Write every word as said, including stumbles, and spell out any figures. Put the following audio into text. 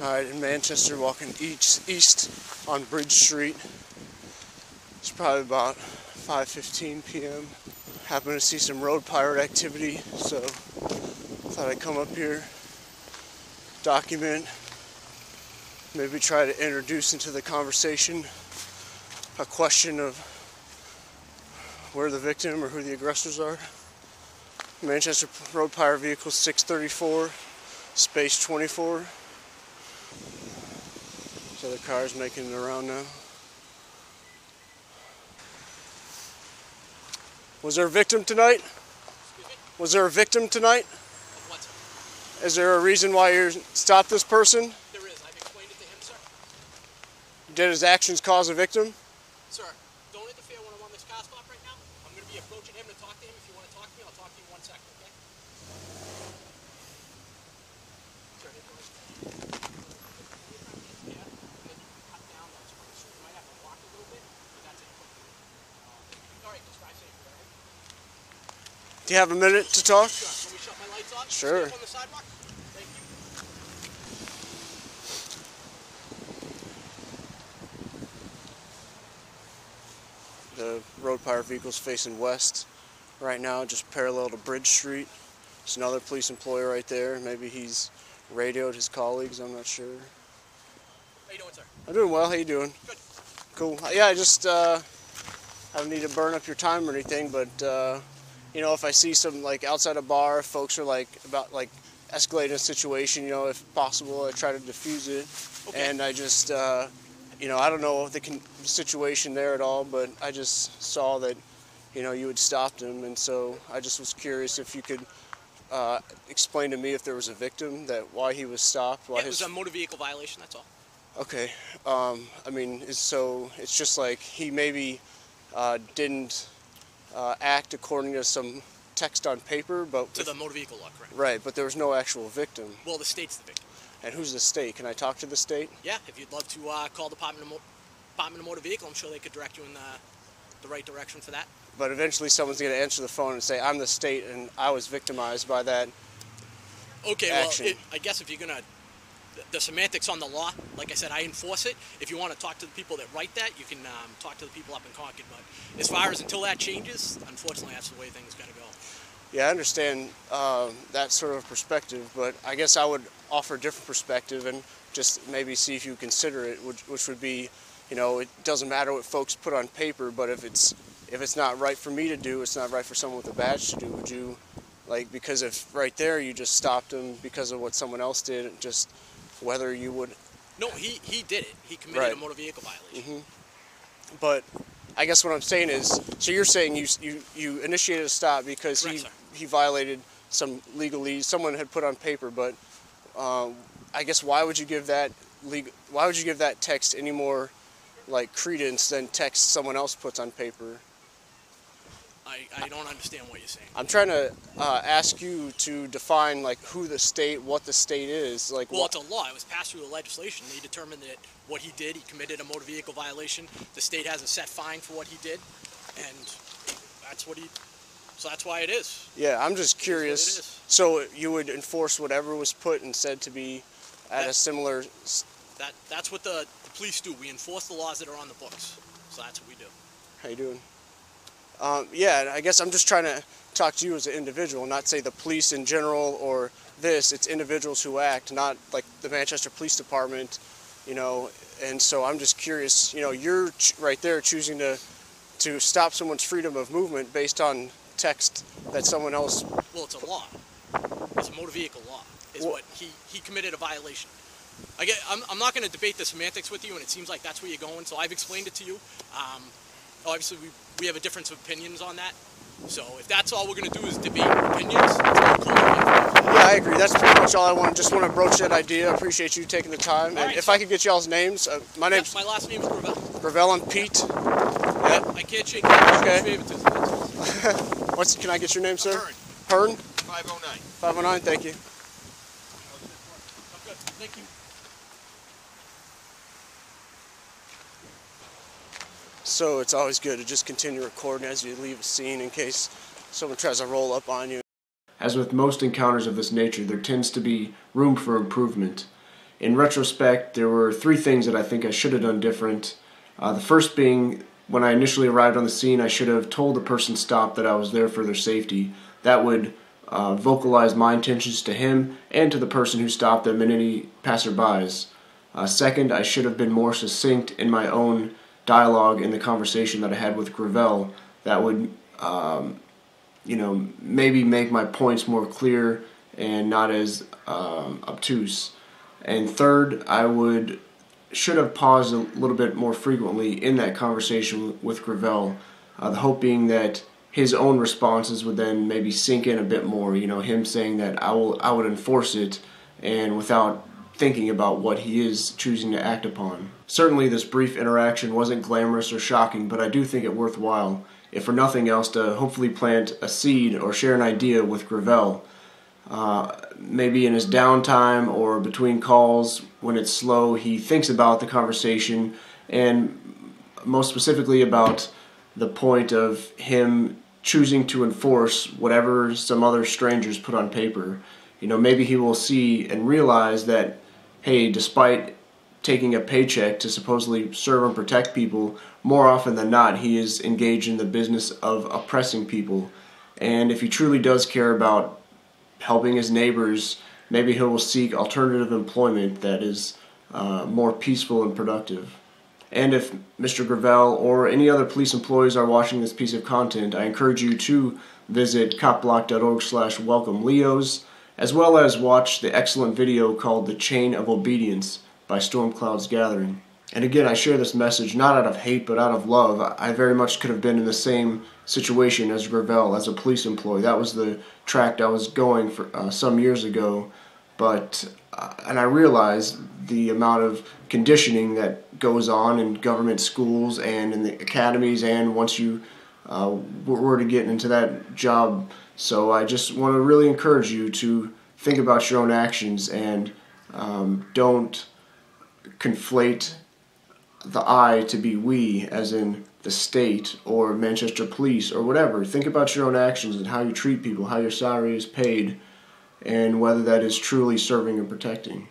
uh, in Manchester, walking east, east on Bridge Street. It's probably about five fifteen p m Happened to see some road pirate activity, so thought I'd come up here, document, maybe try to introduce into the conversation a question of where the victim or who the aggressors are. Manchester Road Pirate Vehicle six thirty-four, space twenty-four. This other car is making it around now. Was there a victim tonight? Was there a victim tonight? What? Is there a reason why you stopped this person? There is. I've explained it to him, sir. Did his actions cause a victim? Sir, don't interfere when I'm on this car stop right now. I'm going to be approaching him to talk to him. If you want to talk to me, I'll talk to you in one second, okay? Do you have a minute to talk? Sure. Can we shut my lights off? Sure. Stay up on the sidewalk? Thank you. The road pirate vehicle's facing west right now, just parallel to Bridge Street. There's another police employee right there. Maybe he's radioed his colleagues, I'm not sure. How you doing, sir? I'm doing well. How you doing? Good. Cool. Yeah, I just, uh, I don't need to burn up your time or anything, but, uh, you know, if I see some, like, outside a bar, folks are, like, about, like, escalating a situation, you know, if possible, I try to defuse it. Okay. And I just, uh, you know, I don't know the con situation there at all, but I just saw that, you know, you had stopped him. And so I just was curious if you could uh, explain to me if there was a victim, that why he was stopped. Why it was his... a motor vehicle violation, that's all. Okay. Um, I mean, it's so it's just like he maybe uh, didn't... Uh, act according to some text on paper, but... To the motor vehicle law, correct. Right, but there was no actual victim. Well, the state's the victim. And who's the state? Can I talk to the state? Yeah, if you'd love to uh, call the Department of, Mo Department of Motor Vehicle, I'm sure they could direct you in the, the right direction for that. But eventually someone's going to answer the phone and say, I'm the state and I was victimized by that okay, action. Well, it, I guess if you're going to... The semantics on the law, like I said, I enforce it. If you want to talk to the people that write that, you can um, talk to the people up in Concord. But as far as until that changes, unfortunately, that's the way things got to go. Yeah, I understand uh, that sort of perspective, but I guess I would offer a different perspective and just maybe see if you consider it, which, which would be, you know, it doesn't matter what folks put on paper, but if it's if it's not right for me to do, it's not right for someone with a badge to do. Would you, like, because if right there you just stopped him because of what someone else did, it just... Whether you would... No, he, he did it. He committed right. a motor vehicle violation. Mm-hmm. But I guess what I'm saying is, so you're saying you you, you initiated a stop because Correct, he, he violated some legalese someone had put on paper, but um, I guess why would you give that legal, why would you give that text any more like credence than text someone else puts on paper? I, I don't understand what you're saying. I'm trying to uh, ask you to define like who the state, what the state is. Like, well, it's a law. It was passed through the legislation. They determined that what he did, he committed a motor vehicle violation. The state has a set fine for what he did, and that's what he. So that's why it is. Yeah, I'm just curious. That's what it is. So you would enforce whatever was put and said to be at that, a similar. That that's what the, the police do. We enforce the laws that are on the books. So that's what we do. How you doing? Um, yeah, I guess I'm just trying to talk to you as an individual, not say the police in general or this. It's individuals who act, not like the Manchester Police Department, you know. And so I'm just curious, you know, you're ch right there choosing to to stop someone's freedom of movement based on text that someone else... Well, it's a law. It's a motor vehicle law is well, what he, he committed a violation. I get, I'm, I'm not going to debate the semantics with you, and it seems like that's where you're going, so I've explained it to you. Um, Obviously, we, we have a difference of opinions on that. So if that's all we're going to do is debate opinions, that's cool. Yeah, I agree. That's pretty much all I want. Just want to broach that idea. I appreciate you taking the time. All and right, if so I could get y'all's names. Uh, my, yep, name's, my last name is Gravel. Gravel and Pete. Yep. Yep. I can't shake that. Okay. What's, can I get your name, sir? Hearn. Hearn? five oh nine. five oh nine, thank you. I'm good. Thank you. So it's always good to just continue recording as you leave a scene in case someone tries to roll up on you. As with most encounters of this nature, there tends to be room for improvement. In retrospect, there were three things that I think I should have done different. Uh, the first being, when I initially arrived on the scene, I should have told the person stopped that I was there for their safety. That would uh, vocalize my intentions to him and to the person who stopped them and any passerbys. Uh, second, I should have been more succinct in my own dialogue in the conversation that I had with Gravel. That would, um, you know, maybe make my points more clear and not as um, obtuse. And third, I would should have paused a little bit more frequently in that conversation with Gravel, uh, the hope being that his own responses would then maybe sink in a bit more, you know, him saying that I will, I would enforce it, and without thinking about what he is choosing to act upon. Certainly this brief interaction wasn't glamorous or shocking, but I do think it worthwhile, if for nothing else, to hopefully plant a seed or share an idea with Gravel. Uh, maybe in his downtime or between calls, when it's slow, he thinks about the conversation, and most specifically about the point of him choosing to enforce whatever some other strangers put on paper. You know, maybe he will see and realize that, hey, despite taking a paycheck to supposedly serve and protect people, more often than not he is engaged in the business of oppressing people. And if he truly does care about helping his neighbors, maybe he will seek alternative employment that is uh, more peaceful and productive. And if Mister Gravel or any other police employees are watching this piece of content, I encourage you to visit copblock dot org slash welcome leos, as well as watch the excellent video called The Chain of Obedience by Storm Clouds Gathering. And again, I share this message not out of hate, but out of love. I very much could have been in the same situation as Gravel as a police employee. That was the tract I was going for uh, some years ago. But, uh, and I realized the amount of conditioning that goes on in government schools and in the academies, and once you uh, were to get into that job. So I just want to really encourage you to think about your own actions, and um, don't conflate the I to be we, as in the state or Manchester Police or whatever. Think about your own actions and how you treat people, how your salary is paid, and whether that is truly serving and protecting.